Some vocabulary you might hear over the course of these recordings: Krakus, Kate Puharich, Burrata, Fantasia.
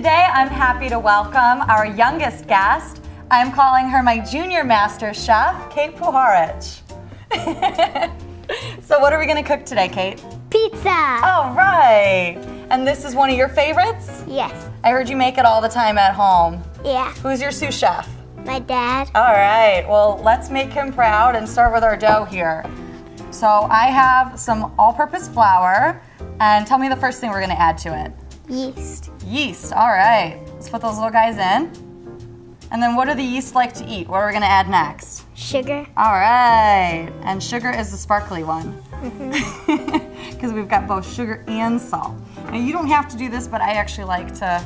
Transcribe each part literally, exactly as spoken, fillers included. Today I'm happy to welcome our youngest guest. I'm calling her my junior master chef, Kate Puharich. So what are we gonna cook today, Kate? Pizza! All right! And this is one of your favorites? Yes. I heard you make it all the time at home. Yeah. Who's your sous chef? My dad. All right, well, let's make him proud and start with our dough here. So I have some all-purpose flour, and tell me the first thing we're gonna add to it. Yeast. Yeast, all right. Let's put those little guys in. And then what do the yeast like to eat? What are we gonna add next? Sugar. All right, and sugar is the sparkly one. Mm-hmm. Because we've got both sugar and salt. Now you don't have to do this, but I actually like to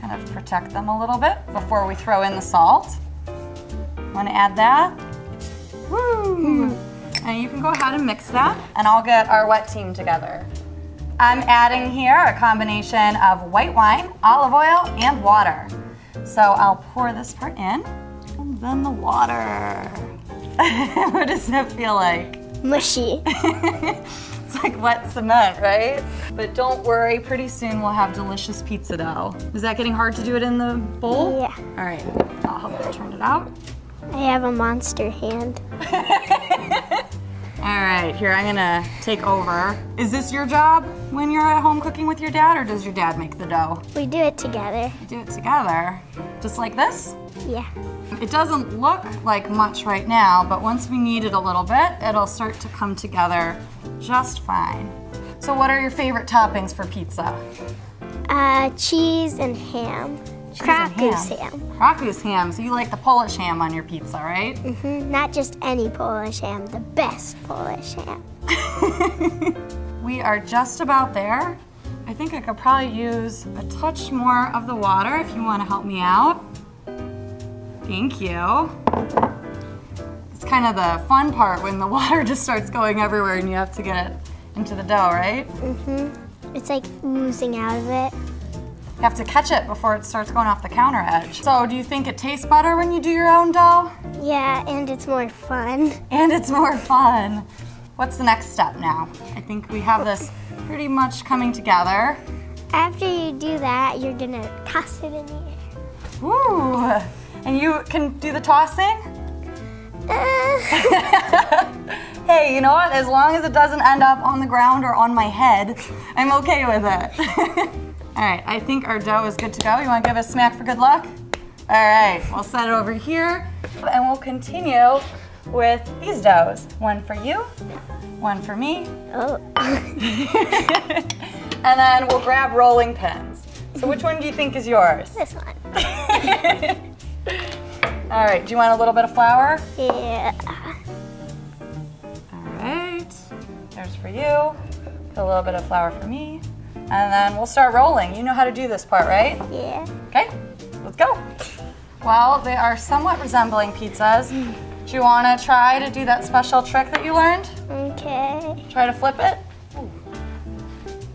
kind of protect them a little bit before we throw in the salt. Wanna add that? Woo! Mm. And you can go ahead and mix that, and I'll get our wet team together. I'm adding here a combination of white wine, olive oil, and water. So I'll pour this part in, and then the water. What does that feel like? Mushy. It's like wet cement, right? But don't worry, pretty soon we'll have delicious pizza dough. Is that getting hard to do it in the bowl? Yeah. All right, I'll help you turn it out. I have a monster hand. All right, here, I'm gonna take over. Is this your job when you're at home cooking with your dad, or does your dad make the dough? We do it together. We do it together. Just like this? Yeah. It doesn't look like much right now, but once we knead it a little bit, it'll start to come together just fine. So what are your favorite toppings for pizza? Uh, cheese and ham. Krakus ham. Krakus ham, so you like the Polish ham on your pizza, right? Mm-hmm, not just any Polish ham, the best Polish ham. We are just about there. I think I could probably use a touch more of the water if you want to help me out. Thank you. It's kind of the fun part when the water just starts going everywhere and you have to get it into the dough, right? Mm-hmm, it's like oozing out of it. You have to catch it before it starts going off the counter edge. So do you think it tastes better when you do your own dough? Yeah, and it's more fun. And it's more fun. What's the next step now? I think we have this pretty much coming together. After you do that, you're gonna toss it in the air. Woo! And you can do the tossing? Uh. Hey, you know what? As long as it doesn't end up on the ground or on my head, I'm okay with it. All right, I think our dough is good to go. You want to give us a smack for good luck? All right, we'll set it over here, and we'll continue with these doughs. One for you, one for me. Oh. And then we'll grab rolling pins. So which one do you think is yours? This one. All right, do you want a little bit of flour? Yeah. All right, there's for you. Put a little bit of flour for me. And then we'll start rolling. You know how to do this part, right? Yeah. Okay, let's go. Well, they are somewhat resembling pizzas. Do you wanna try to do that special trick that you learned? Okay. Try to flip it.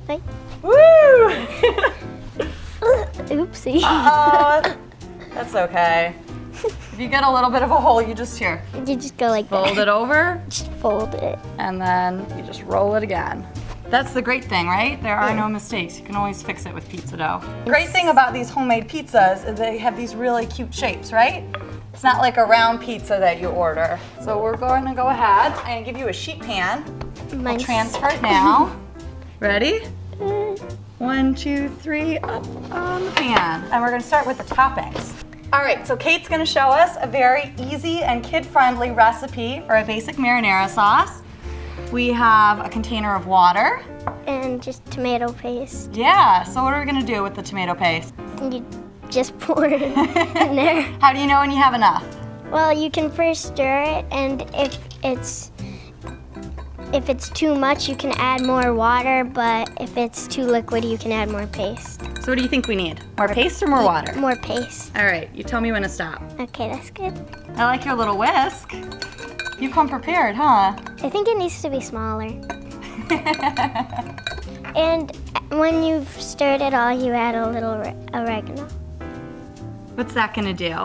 Wait. Woo! Oopsie. Uh-oh. That's okay. If you get a little bit of a hole, you just here. You just go like fold that. Fold it over. Just fold it. And then you just roll it again. That's the great thing, right? There are no mistakes. You can always fix it with pizza dough. The great thing about these homemade pizzas is they have these really cute shapes, right? It's not like a round pizza that you order. So we're going to go ahead and give you a sheet pan. Nice. We'll transfer it now. Ready? One, two, three, up on the pan. And we're going to start with the toppings. All right, so Kate's going to show us a very easy and kid-friendly recipe for a basic marinara sauce. We have a container of water. And just tomato paste. Yeah, so what are we gonna do with the tomato paste? You just pour it in there. How do you know when you have enough? Well, you can first stir it, and if it's, if it's too much, you can add more water, but if it's too liquid, you can add more paste. So what do you think we need? More paste or more water? More paste. All right, you tell me when to stop. Okay, that's good. I like your little whisk. You come prepared, huh? I think it needs to be smaller. And when you've stirred it all, you add a little oregano. What's that gonna do?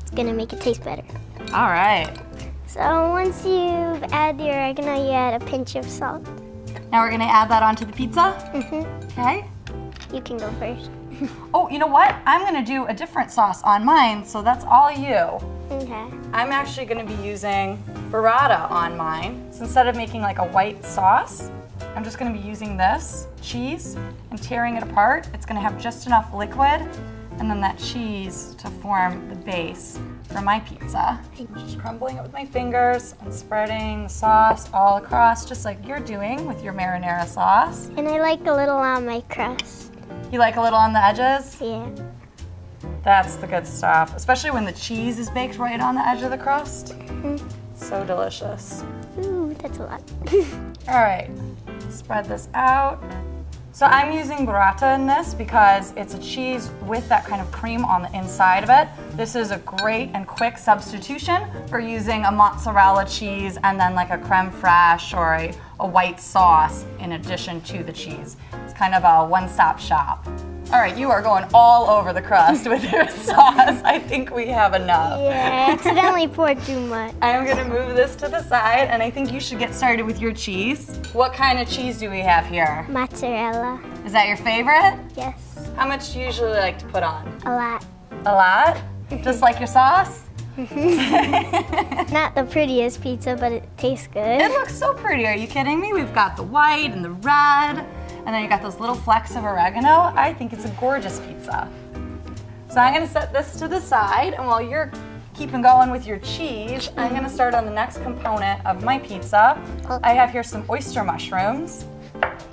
It's gonna make it taste better. All right. So once you've added the oregano, you add a pinch of salt. Now we're gonna add that onto the pizza? Mm-hmm. Okay. You can go first. Oh, you know what? I'm gonna do a different sauce on mine, so that's all you. Okay. I'm actually gonna be using burrata on mine. So instead of making like a white sauce, I'm just gonna be using this cheese and tearing it apart. It's gonna have just enough liquid and then that cheese to form the base for my pizza. Just crumbling it with my fingers and spreading the sauce all across, just like you're doing with your marinara sauce. And I like a little on my crust. You like a little on the edges? Yeah. That's the good stuff, especially when the cheese is baked right on the edge of the crust. Mm-hmm. So delicious. Ooh, that's a lot. All right, spread this out. So I'm using burrata in this because it's a cheese with that kind of cream on the inside of it. This is a great and quick substitution for using a mozzarella cheese and then like a creme fraiche or a, a white sauce in addition to the cheese. It's kind of a one-stop shop. All right, you are going all over the crust with your sauce. I think we have enough. Yeah, I accidentally poured too much. I'm gonna move this to the side, and I think you should get started with your cheese. What kind of cheese do we have here? Mozzarella. Is that your favorite? Yes. How much do you usually like to put on? A lot. A lot? Just like your sauce? Not the prettiest pizza, but it tastes good. It looks so pretty, are you kidding me? We've got the white and the red. And then you got those little flecks of oregano. I think it's a gorgeous pizza. So I'm gonna set this to the side, and while you're keeping going with your cheese, I'm gonna start on the next component of my pizza. I have here some oyster mushrooms.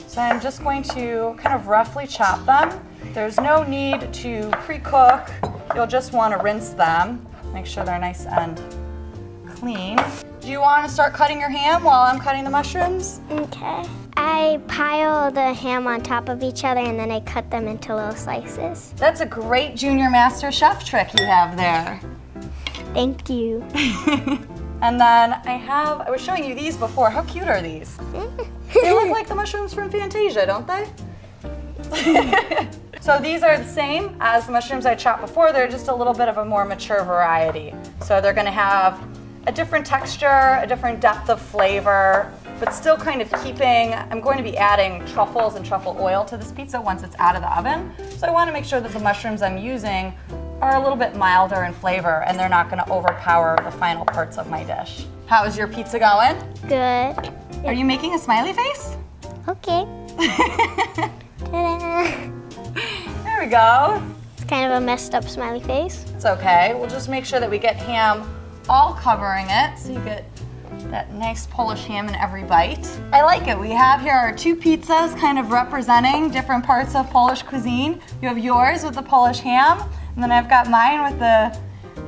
So I'm just going to kind of roughly chop them. There's no need to pre-cook. You'll just wanna rinse them. Make sure they're nice and clean. Do you wanna start cutting your ham while I'm cutting the mushrooms? Okay. I pile the ham on top of each other and then I cut them into little slices. That's a great junior master chef trick you have there. Thank you. And then I have, I was showing you these before. How cute are these? They look like the mushrooms from Fantasia, don't they? So these are the same as the mushrooms I chopped before. They're just a little bit of a more mature variety. So they're gonna have a different texture, a different depth of flavor, but still kind of keeping, I'm going to be adding truffles and truffle oil to this pizza once it's out of the oven. So I want to make sure that the mushrooms I'm using are a little bit milder in flavor and they're not going to overpower the final parts of my dish. How is your pizza going? Good. Are you making a smiley face? Okay. Ta-da. There we go. It's kind of a messed up smiley face. It's okay. We'll just make sure that we get ham all covering it so you get that nice Polish ham in every bite. I like it. We have here our two pizzas kind of representing different parts of Polish cuisine. You have yours with the Polish ham, and then I've got mine with the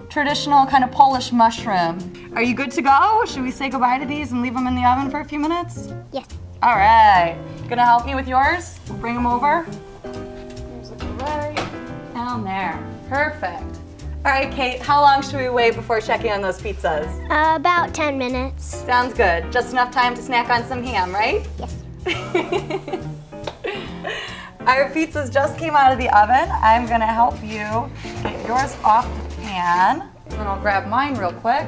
traditional kind of Polish mushroom. Are you good to go? Should we say goodbye to these and leave them in the oven for a few minutes? Yes. All right. Gonna help me with yours? We'll bring them over. There's the right down there. Perfect. All right, Kate, how long should we wait before checking on those pizzas? Uh, about ten minutes. Sounds good. Just enough time to snack on some ham, right? Yes. Our pizzas just came out of the oven. I'm going to help you get yours off the pan. And I'll grab mine real quick.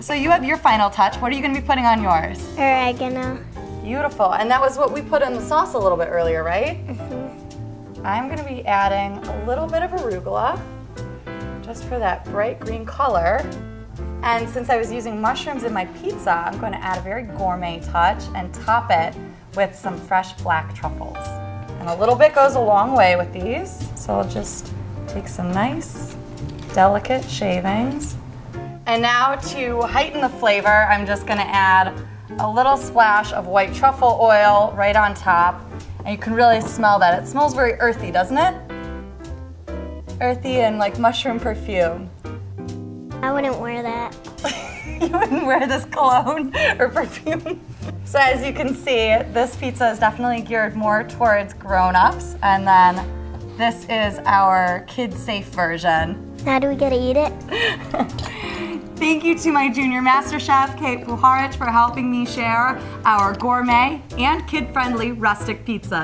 So you have your final touch. What are you going to be putting on yours? Oregano. Beautiful. And that was what we put in the sauce a little bit earlier, right? Mm-hmm. I'm going to be adding a little bit of arugula, just for that bright green color. And since I was using mushrooms in my pizza, I'm going to add a very gourmet touch and top it with some fresh black truffles. And a little bit goes a long way with these. So I'll just take some nice, delicate shavings. And now to heighten the flavor, I'm just going to add a little splash of white truffle oil right on top. And you can really smell that. It smells very earthy, doesn't it? Earthy and like mushroom perfume. I wouldn't wear that. You wouldn't wear this cologne or perfume? So as you can see, this pizza is definitely geared more towards grown-ups, and then this is our kid-safe version. How do we get to eat it? Thank you to my junior master chef, Kate Puharich, for helping me share our gourmet and kid-friendly rustic pizza.